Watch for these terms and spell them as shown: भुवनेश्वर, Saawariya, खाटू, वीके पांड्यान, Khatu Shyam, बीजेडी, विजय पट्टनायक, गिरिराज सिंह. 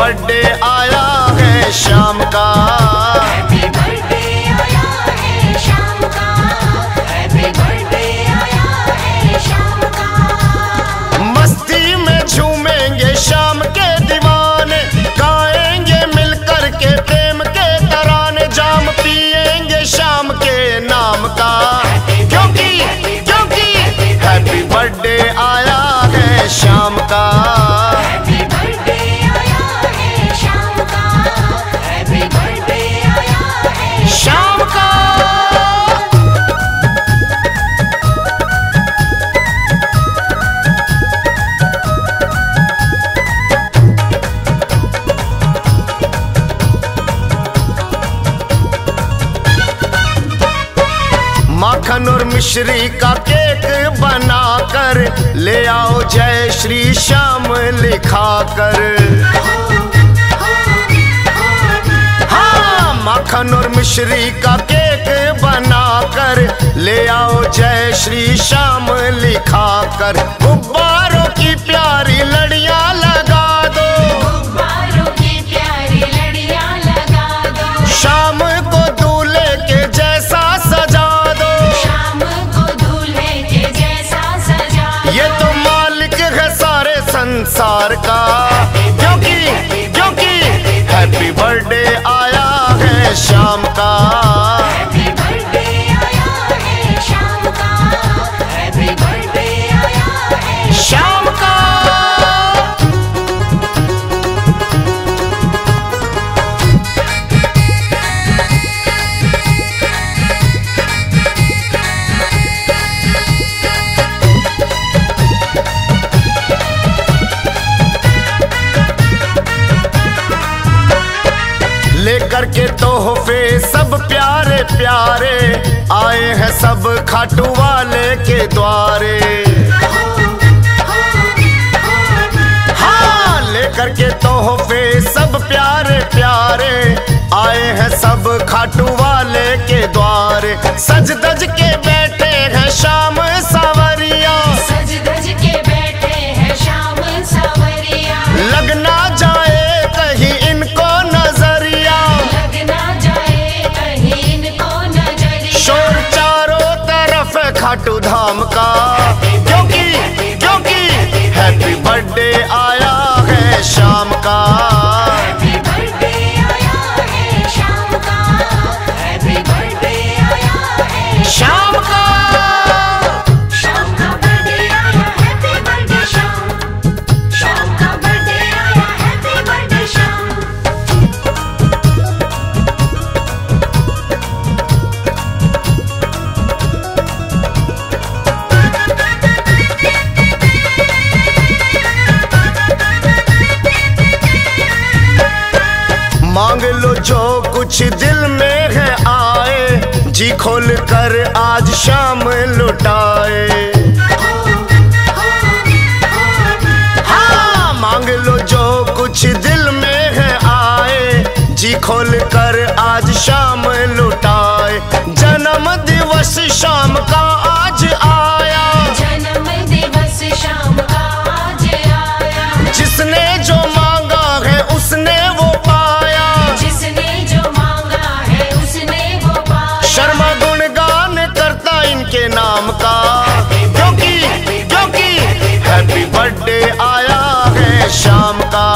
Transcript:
Birthday आया है शाम का, हैप्पी बर्थडे आया है शाम का, हैप्पी बर्थडे आया है शाम का। मस्ती में झूमेंगे शाम के दीवाने, गाएंगे मिलकर के प्रेम के तराने, जाम पिएंगे शाम के नाम का, क्योंकि क्योंकि हैप्पी बर्थडे आया है शाम का। माखन और मिश्री का केक बनाकर ले आओ, जय श्री श्याम लिखा कर। हाँ, माखन और मिश्री का केक बनाकर ले आओ, जय श्री श्याम लिखा कर। गुब्बारों की प्यारी लड़ियां लगा दो, गुब्बारों की प्यारी लड़ियां लगा दो, शाम को दूल्हे के जैसा सजा दो, शाम को दूल्हे के जैसा सजा दो। ये तो मालिक है सारे संसार का, क्योंकि क्योंकि हैप्पी बर्थडे आया है शाम का। हैप्पी बर्थडे आया है शाम का, हैप्पी बर्थडे आया है शाम का। लेकर के तोहफे सब प्यारे प्यारे, आए हैं सब खाटू वाले के द्वारे। हाँ, लेकर के तोहफे सब प्यारे प्यारे, आए हैं सब खाटू वाले के द्वारे। सज धज के बैठे हैं शाम सांवरिया, सज धज के बैठे हैं शाम सांवरिया, लगना जाए कहीं इनको खाटू धाम का, क्योंकि क्योंकि हैप्पी बर्थडे आया है शाम का। हैप्पी बर्थडे आया है शाम का, हैप्पी बर्थडे आया है शाम का। शाम का बर्थडे आया, हैप्पी बर्थडे शाम, शाम का बर्थडे आया, हैप्पी बर्थडे शाम। मांग लो जो कुछ दिल में है आए, जी खोल कर आज शाम लुटाए। हाँ, मांग लो जो कुछ दिल में है आए, जी खोल कर आज शाम लुटाए। जन्म दिवस शाम का आज आया, जन्म दिवस शाम का आज आया। जिसने जो मांगा है उसने वो पाया, के नाम का, क्योंकि क्योंकि हैप्पी बर्थडे आया है शाम का।